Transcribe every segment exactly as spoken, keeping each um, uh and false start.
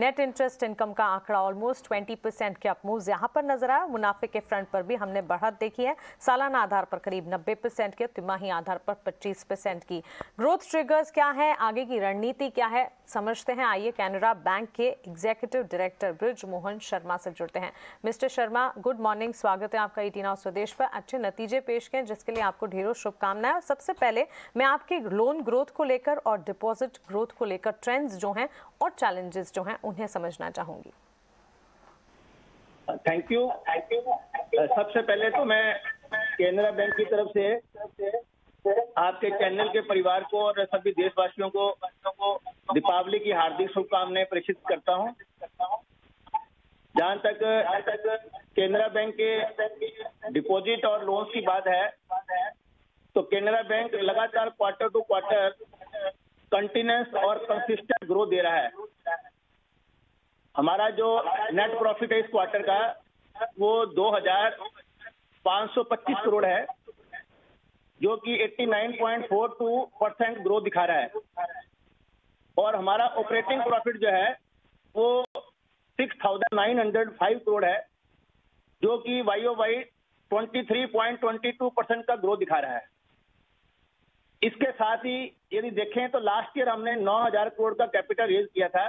Net interest income का आंकड़ा almost बीस परसेंट के अपमूव यहाँ पर नजर आया। मुनाफे के फ्रंट पर भी हमने बढ़त देखी है, सालाना आधार पर करीब नब्बे परसेंट की, तिमाही आधार पर पच्चीस परसेंट की। ग्रोथ ट्रिगर्स क्या है, आगे की रणनीति क्या है, समझते हैं। आइए कैनरा बैंक के एग्जीक्यूटिव डायरेक्टर बृज मोहन शर्मा से जुड़ते हैं। मिस्टर शर्मा, गुड मॉर्निंग, स्वागत है आपका ई टी नाउ स्वदेश पर। अच्छे नतीजे पेश किए जिसके लिए आपको ढेरों शुभकामनाएं। और सबसे पहले मैं आपके लोन ग्रोथ को लेकर और डिपॉजिट ग्रोथ को लेकर ट्रेंड्स जो हैं और चैलेंजेस जो हैं उन्हें समझना चाहूंगी। Thank you. सबसे पहले तो मैं केनरा बैंक की तरफ से आपके चैनल के परिवार को और सभी देशवासियों को दीपावली की हार्दिक शुभकामनाएं प्रेषित करता हूं। जहां तक केनरा बैंक के डिपॉजिट और लोन्स की बात है तो केनरा बैंक लगातार क्वार्टर टू क्वार्टर कंटिन्यूस और कंसिस्टेंट ग्रोथ दे रहा है। हमारा जो नेट प्रॉफिट है इस क्वार्टर का वो दो हज़ार पाँच सौ पच्चीस करोड़ है, जो कि उन्यासी पॉइंट बयालीस परसेंट ग्रोथ दिखा रहा है। और हमारा ऑपरेटिंग प्रॉफिट जो है वो उनहत्तर सौ पाँच करोड़ है, जो कि वाई ओ वाई तेईस पॉइंट बाईस परसेंट का ग्रोथ दिखा रहा है। इसके साथ ही यदि देखें तो लास्ट ईयर हमने नौ हज़ार करोड़ का कैपिटल रेज किया था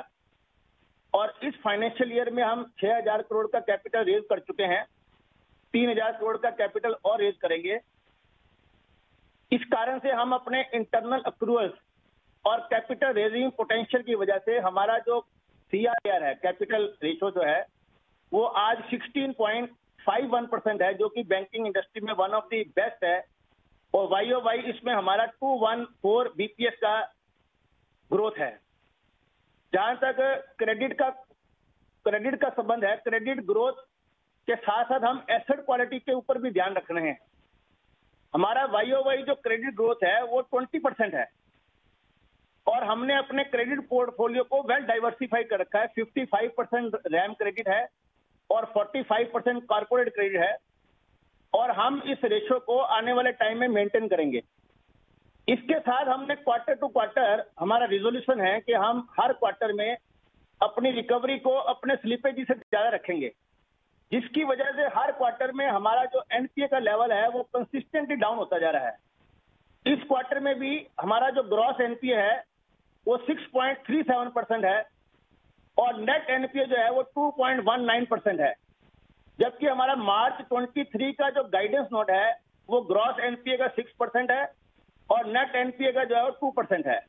और इस फाइनेंशियल ईयर में हम छह हज़ार करोड़ का कैपिटल रेज कर चुके हैं, तीन हज़ार करोड़ का कैपिटल और रेज करेंगे। इस कारण से हम अपने इंटरनल अक्रूअल्स और कैपिटल रेजिंग पोटेंशियल की वजह से हमारा जो सी आर आर है, कैपिटल रेशो जो है, वो आज सोलह पॉइंट इक्यावन परसेंट है, जो कि बैंकिंग इंडस्ट्री में वन ऑफ द बेस्ट है। और वाई ओ वाई इसमें हमारा दो सौ चौदह बी पी एस का ग्रोथ है। जहां तक क्रेडिट का क्रेडिट का संबंध है, क्रेडिट ग्रोथ के साथ साथ हम एसेट क्वालिटी के ऊपर भी ध्यान रख रहे हैं। हमारा वाई ओ वाई जो क्रेडिट ग्रोथ है वो बीस परसेंट है और हमने अपने क्रेडिट पोर्टफोलियो को वेल डाइवर्सिफाई कर रखा है। पचपन परसेंट रैम क्रेडिट है और पैंतालीस परसेंट कॉर्पोरेट क्रेडिट है और हम इस रेशो को आने वाले टाइम में मेंटेन करेंगे। इसके साथ हमने क्वार्टर टू क्वार्टर हमारा रिजोल्यूशन है कि हम हर क्वार्टर में अपनी रिकवरी को अपने स्लिपेज से ज्यादा रखेंगे, जिसकी वजह से हर क्वार्टर में हमारा जो एन पी ए का लेवल है वो कंसिस्टेंटली डाउन होता जा रहा है। इस क्वार्टर में भी हमारा जो ग्रॉस एन पी ए है वो छह पॉइंट सैंतीस परसेंट है और नेट एन पी ए जो है वो दो पॉइंट उन्नीस परसेंट है, जबकि हमारा मार्च तेईस का जो गाइडेंस नोट है वो ग्रॉस एन पी ए का छह परसेंट है और नेट एन पी ए का जो है वो दो परसेंट है।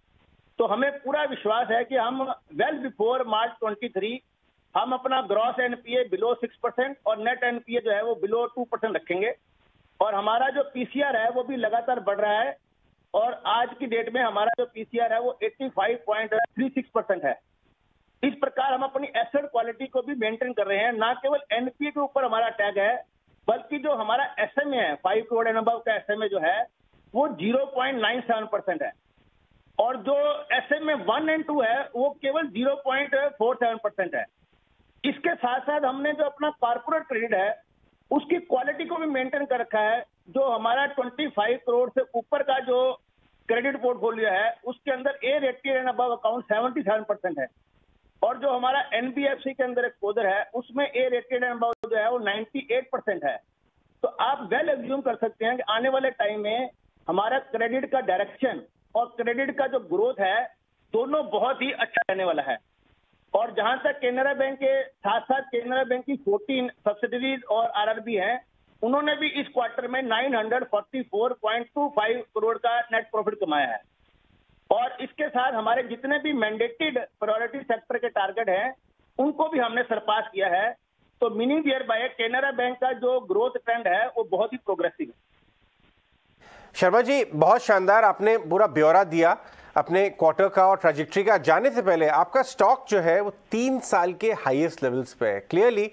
तो हमें पूरा विश्वास है कि हम वेल बिफोर मार्च तेईस हम अपना gross N P A below छह परसेंट और नेट एन पी ए जो है वो बिलो दो परसेंट रखेंगे। और हमारा जो पी सी आर है वो भी लगातार बढ़ रहा है और आज की डेट में हमारा जो पी सी आर है वो पचासी पॉइंट छत्तीस परसेंट है। इस प्रकार हम अपनी एसेट क्वालिटी को भी मेंटेन कर रहे हैं। ना केवल एन पी ए के ऊपर हमारा टैग है, बल्कि जो हमारा एस एम ए है, फाइव करोड़ एंड अबव का एस एम ए जो है वो शून्य पॉइंट सत्तानवे परसेंट है और जो S M A one and two है वो केवल शून्य पॉइंट सैंतालीस परसेंट है। इसके साथ साथ हमने जो अपना कॉर्पोरेट क्रेडिट है उसकी क्वालिटी को भी मेंटेन कर रखा है। जो हमारा पच्चीस करोड़ से ऊपर का जो क्रेडिट पोर्टफोलियो है उसके अंदर A rated and above account सतहत्तर परसेंट है और जो हमारा एन बी एफ सी के अंदर एक्सपोजर है उसमें ए रेटेड एंड अबव जो है वो अट्ठानवे परसेंट है। तो आप वेल एज्यूम कर सकते हैं कि आने वाले टाइम में हमारा क्रेडिट का डायरेक्शन और क्रेडिट का जो ग्रोथ है दोनों बहुत ही अच्छा रहने वाला है। और जहां तक केनरा बैंक के साथ साथ केनरा बैंक की चौदह सब्सिडरीज और आर आर बी हैं, उन्होंने भी इस क्वार्टर में नौ सौ चौवालीस पॉइंट दो पाँच करोड़ का नेट प्रॉफिट कमाया है। और इसके साथ हमारे जितने भी मैंडेटेड प्रायोरिटी सेक्टर के टारगेट हैं उनको भी हमने सरपास किया है। तो meaning thereby Canara bank का जो ग्रोथ ट्रेंड है वो बहुत ही प्रोग्रेसिव है। शर्मा जी, बहुत शानदार आपने पूरा ब्यौरा दिया अपने क्वार्टर का और ट्रैजेक्टरी का। जाने से पहले आपका स्टॉक जो है वो तीन साल के हाईएस्ट लेवल्स पे है। क्लियरली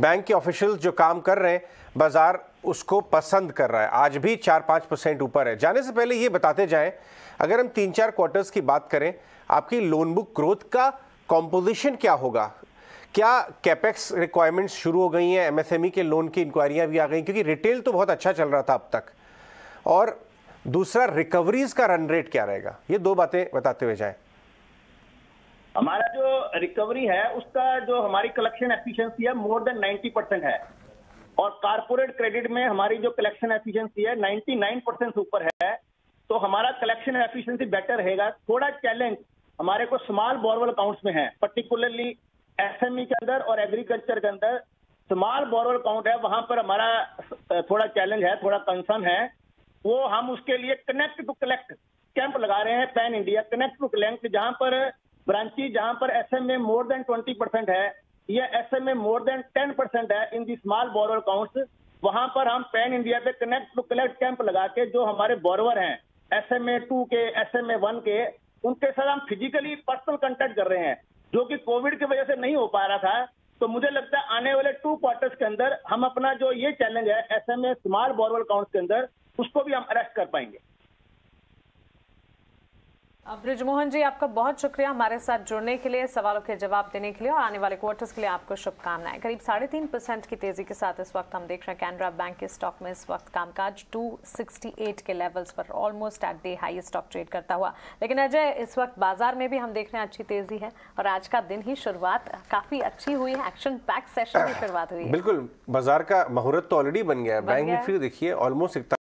बैंक के ऑफिशियल्स जो काम कर रहे हैं, बाजार उसको पसंद कर रहा है। आज भी चार पाँच परसेंट ऊपर है। जाने से पहले ये बताते जाएं, अगर हम तीन चार क्वार्टर्स की बात करें, आपकी लोन बुक ग्रोथ का कॉम्पोजिशन क्या होगा? क्या कैपेक्स रिक्वायरमेंट्स शुरू हो गई हैं? एम एस एम ई के लोन की इंक्वायरियाँ भी आ गई, क्योंकि रिटेल तो बहुत अच्छा चल रहा था अब तक। और दूसरा, रिकवरीज का रन रेट क्या रहेगा? ये दो बातें बताते हुए जाए। हमारा जो रिकवरी है उसका जो हमारी कलेक्शन एफिशिएंसी है मोर देन नब्बे परसेंट है और कॉर्पोरेट क्रेडिट में हमारी जो कलेक्शन एफिशिएंसी है निन्यानवे परसेंट से ऊपर है, तो हमारा कलेक्शन एफिशिएंसी बेटर रहेगा। थोड़ा चैलेंज हमारे को स्मॉल बोरवेल अकाउंट्स में है, पर्टिकुलरली एसएमई के अंदर और एग्रीकल्चर के अंदर स्मॉल बोरवेल अकाउंट है, वहां पर हमारा थोड़ा चैलेंज है, थोड़ा कंसर्न है। वो हम उसके लिए कनेक्ट टू कलेक्ट कैंप लगा रहे हैं pan India, connect to collect, जहां पर ब्रांचेज जहां पर एसएमए मोर देन बीस परसेंट है या एसएमए मोर देन दस परसेंट है in the small borrower accounts, वहां पर हम पैन इंडिया पे कनेक्ट टू कलेक्ट कैंप लगा के जो हमारे बोरवर हैं एसएमए टू के एसएमए वन के उनके साथ हम फिजिकली पर्सनल कंटेक्ट कर रहे हैं, जो कि कोविड की वजह से नहीं हो पा रहा था। तो मुझे लगता है आने वाले टू क्वार्टर्स के अंदर हम अपना जो ये चैलेंज है एसएमए स्मॉल बोरवर अकाउंट्स के अंदर उसको भी हम अरेस्ट कर पाएंगे। बृजमोहन जी, आपका बहुत शुक्रिया हमारे साथ जुड़ने के लिए, सवालों के जवाब देने के लिए और आने वाले क्वार्टर्स के लिए आपको शुभकामनाएं। करीब साढ़े तीन परसेंट की तेजी के साथ इस वक्त हम देख रहे हैं कैनरा बैंक के स्टॉक में इस वक्त कामकाज दो सौ अड़सठ के लेवल्स पर almost at day high stock trade करता हुआ। लेकिन अजय, इस वक्त बाजार में भी हम देख रहे हैं अच्छी तेजी है और आज का दिन ही शुरुआत काफी अच्छी हुई है, एक्शन पैक सेशन की शुरुआत हुई है। बिल्कुल, बाजार का मुहूर्त तो ऑलरेडी बन गया है। बैंक निफ्टी देखिए ऑलमोस्ट